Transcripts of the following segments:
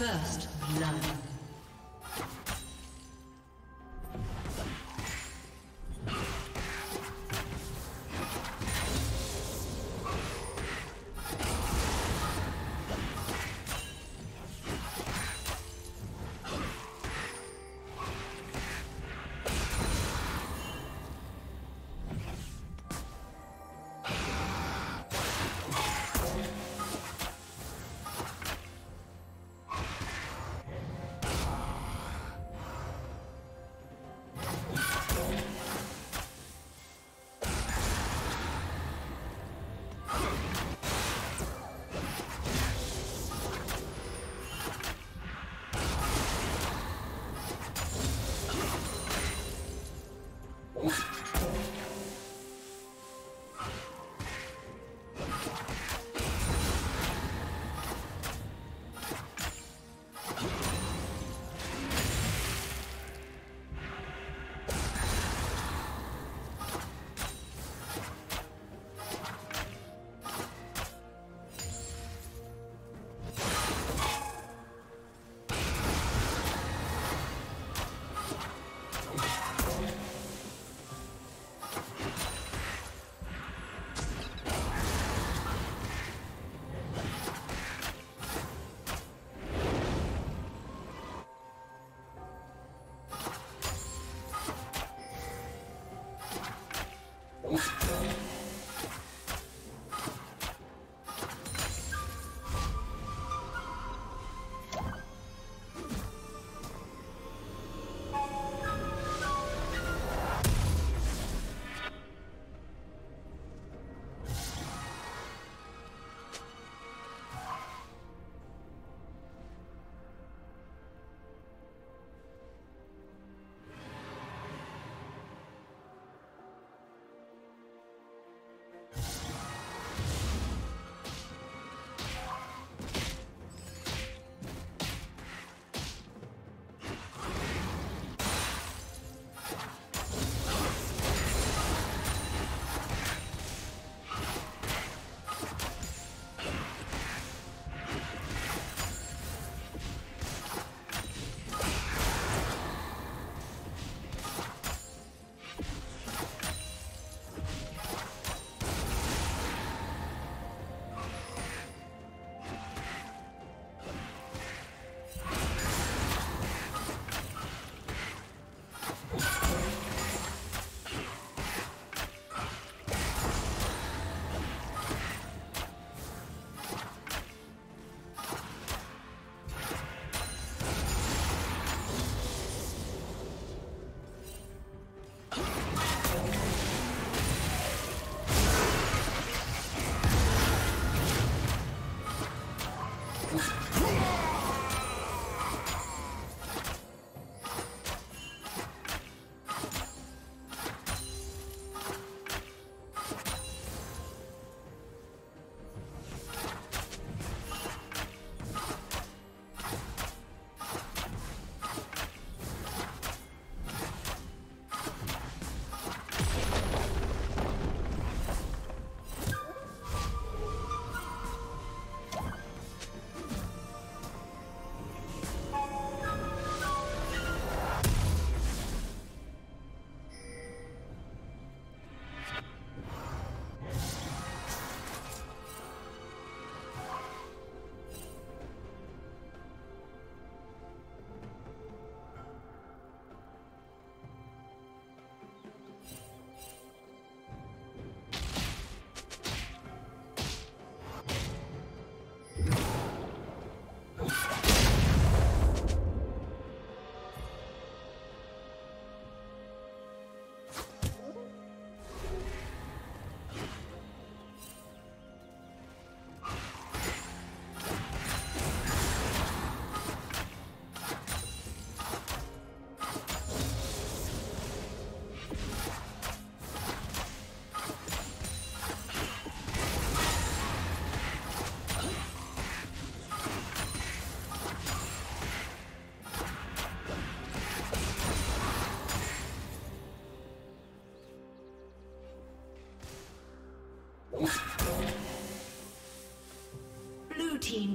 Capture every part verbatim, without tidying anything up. First blood.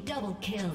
Double kill.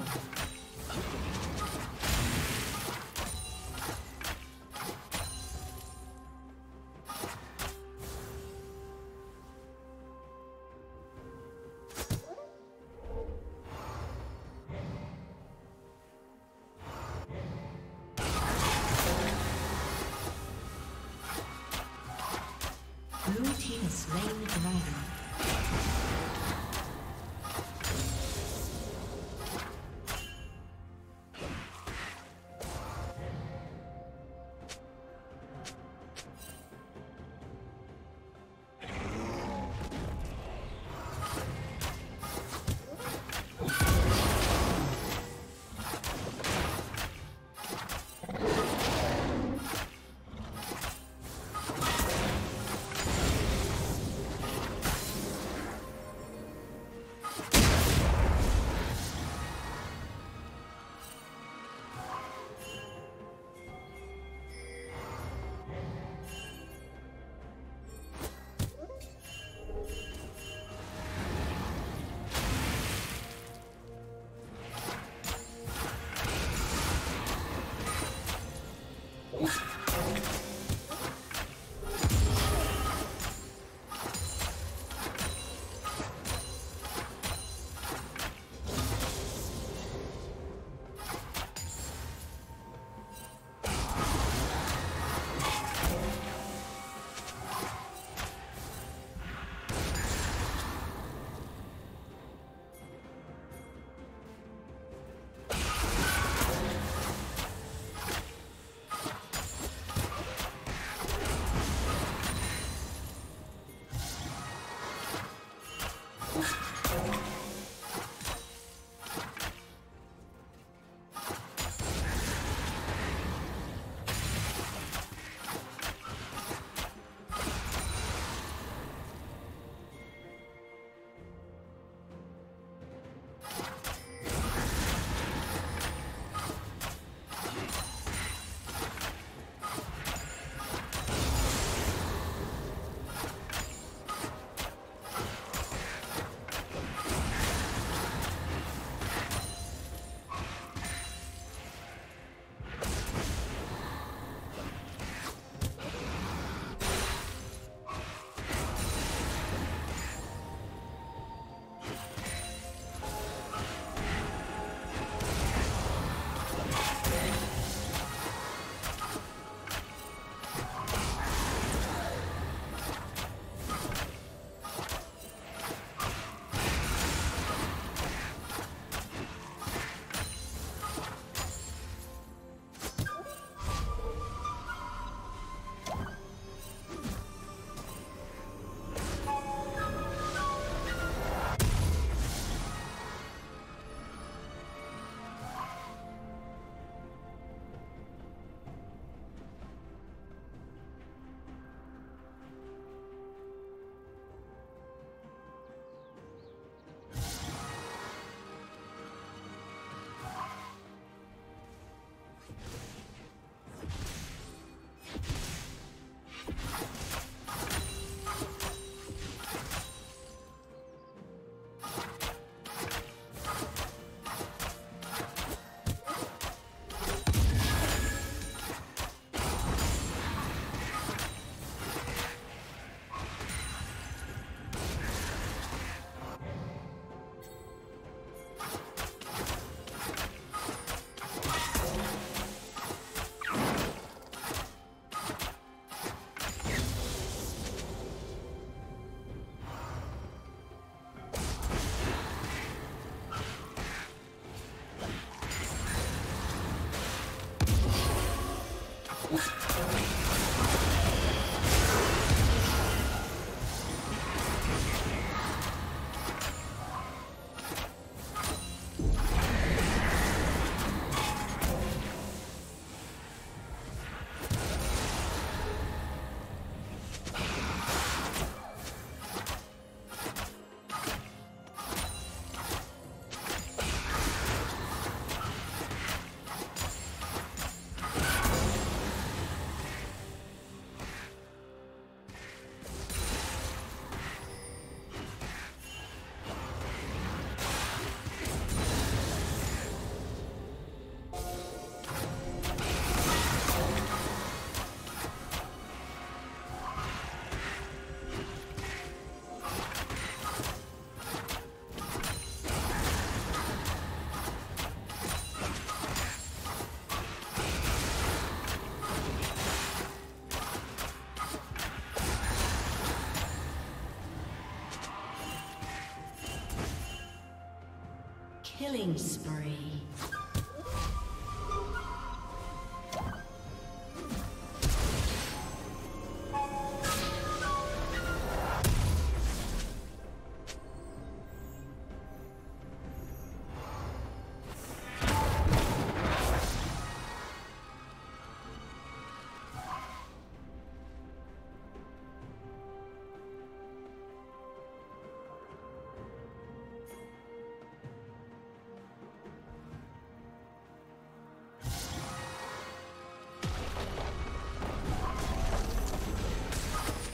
Killing spree.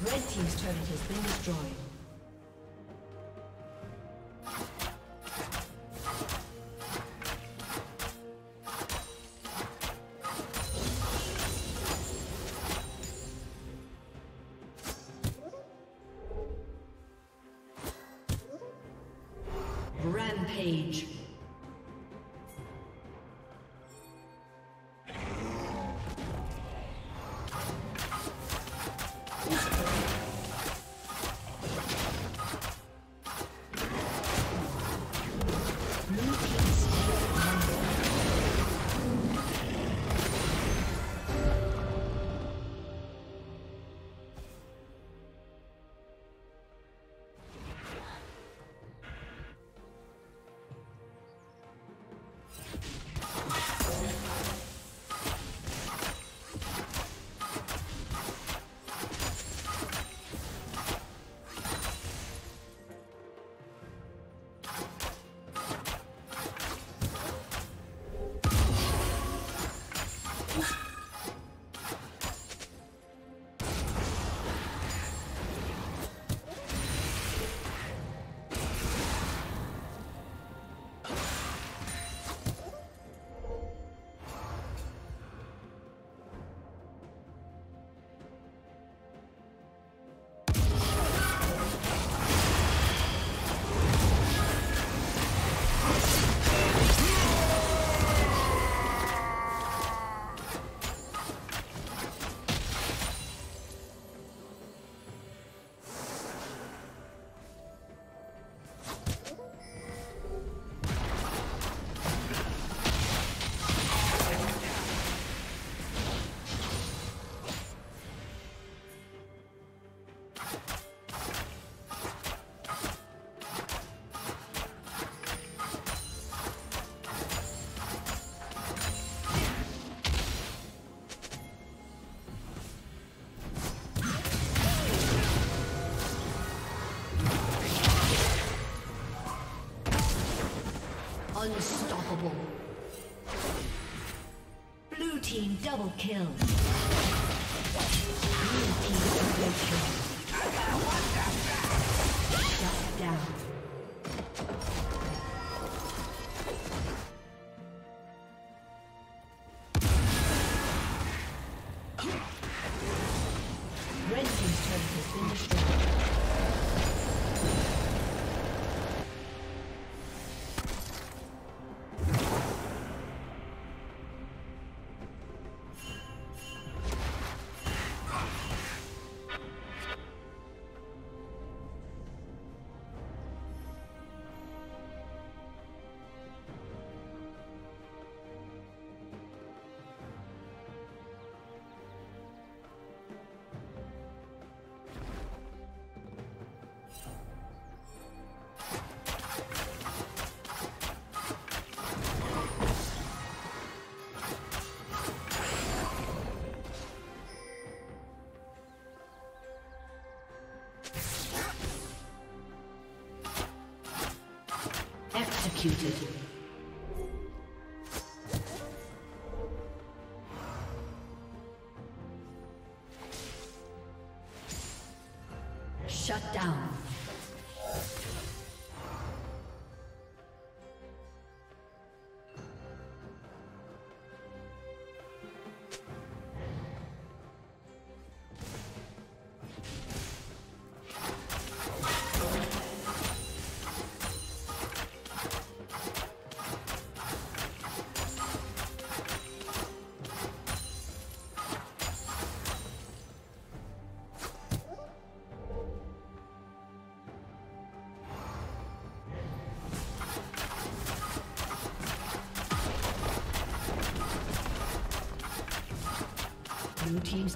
Red team's turret has been destroyed. Unstoppable. Blue team double kill. Blue team double kill. Shut down. Executed. Shut down. Blue team's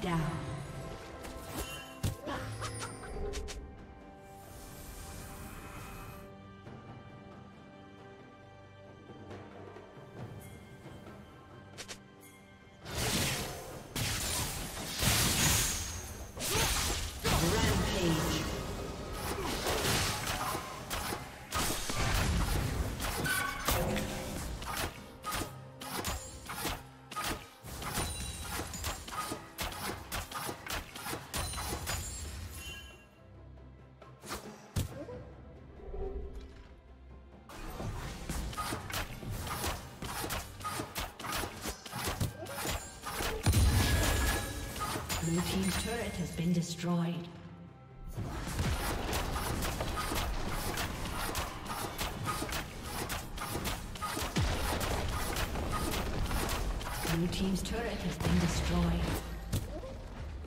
down. Blue team's turret has been destroyed. Blue team's turret has been destroyed. Blue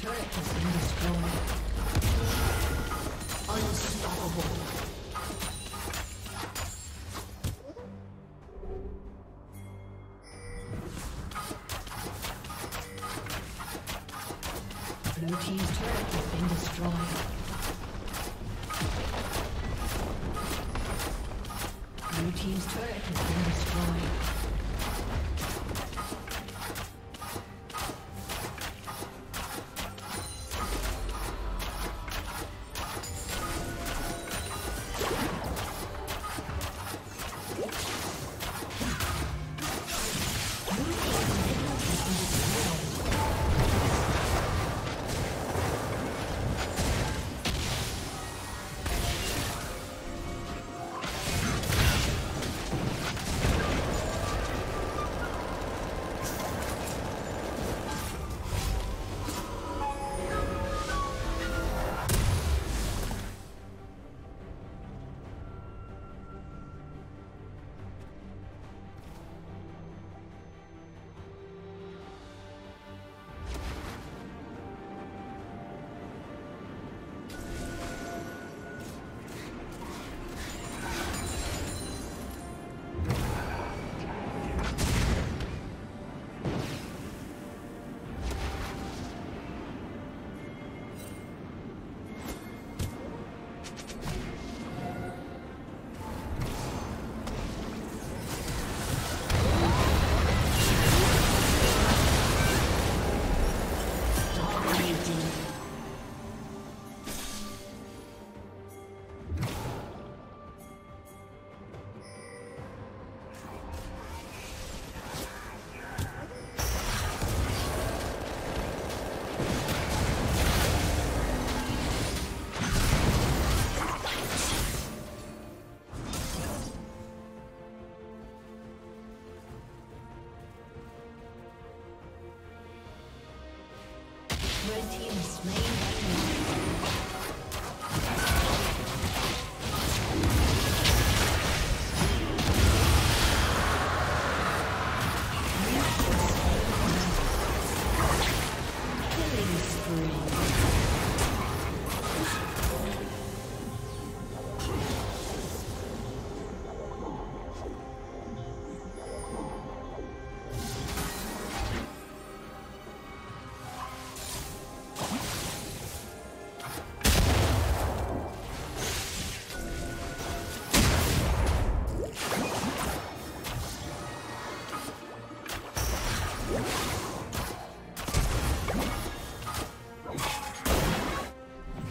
turret has been destroyed. Blue team's turret has been destroyed. Unstoppable.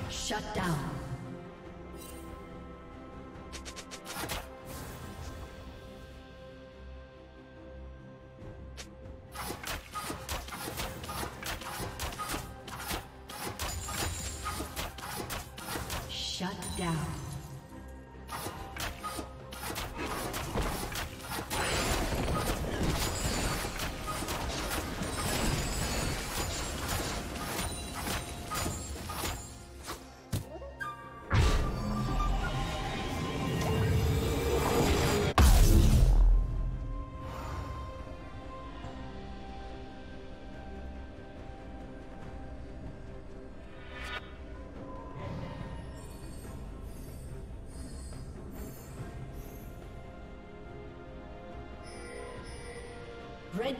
Shut down. Shut down. Red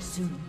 Soon.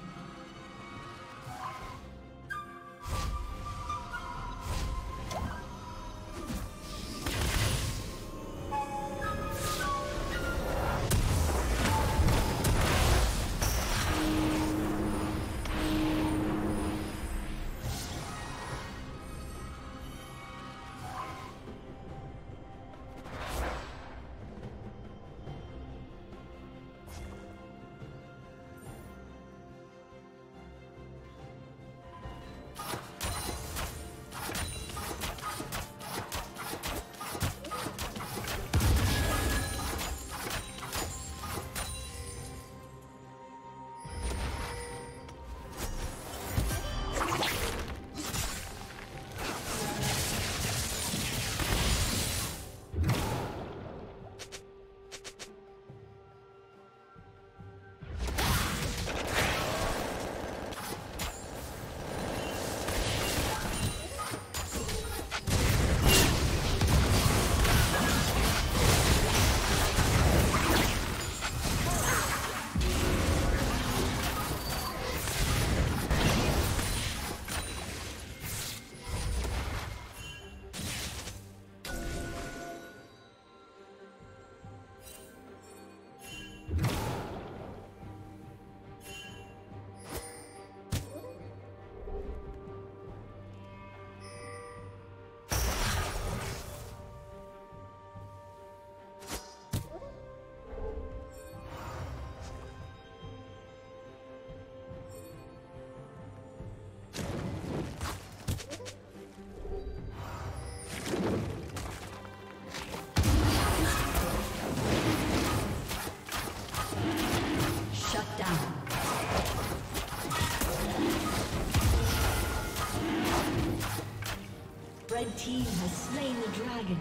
Red team has slain the dragon.